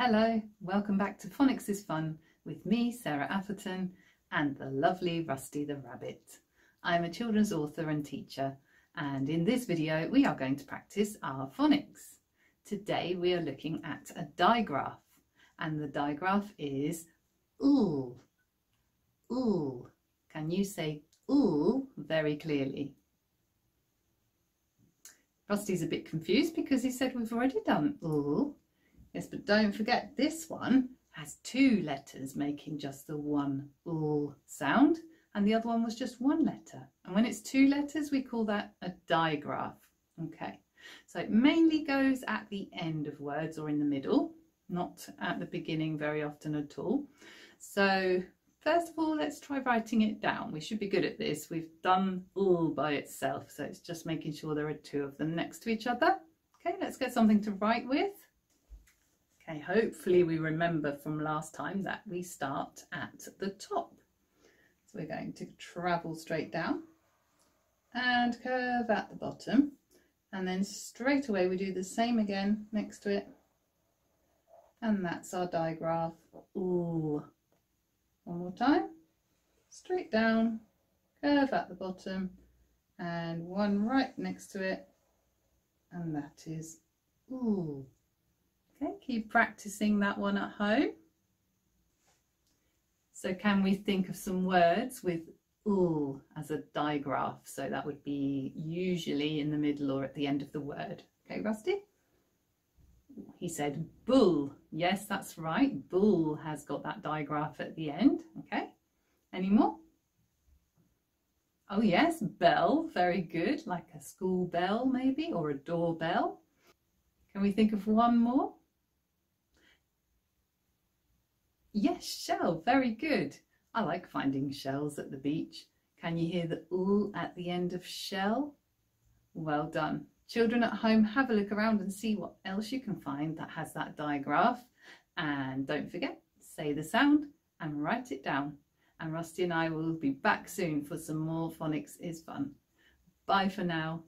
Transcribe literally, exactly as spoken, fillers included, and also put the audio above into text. Hello, welcome back to Phonics is Fun with me, Sarah Atherton, and the lovely Rusty the Rabbit. I'm a children's author and teacher, and in this video we are going to practice our phonics. Today we are looking at a digraph, and the digraph is ool, ool. Can you say ool very clearly? Rusty's a bit confused because he said we've already done ool. Yes, but don't forget this one has two letters making just the one ool sound, and the other one was just one letter. And when it's two letters, we call that a digraph. Okay, so it mainly goes at the end of words or in the middle, not at the beginning very often at all. So first of all, let's try writing it down. We should be good at this. We've done ool by itself, so it's just making sure there are two of them next to each other. Okay, let's get something to write with. Okay, hopefully we remember from last time that we start at the top. So we're going to travel straight down and curve at the bottom, and then straight away we do the same again next to it, and that's our digraph ool. One more time, straight down, curve at the bottom, and one right next to it, and that is ool. Okay, keep practicing that one at home. So can we think of some words with ool as a digraph? So that would be usually in the middle or at the end of the word. Okay, Rusty? He said bull. Yes, that's right. Bull has got that digraph at the end. Okay, any more? Oh yes, bell. Very good. Like a school bell maybe, or a doorbell. Can we think of one more? Yes, shell, very good. I like finding shells at the beach. Can you hear the ool at the end of shell? Well done. Children at home, have a look around and see what else you can find that has that digraph. And don't forget, say the sound and write it down. And Rusty and I will be back soon for some more Phonics is Fun. Bye for now.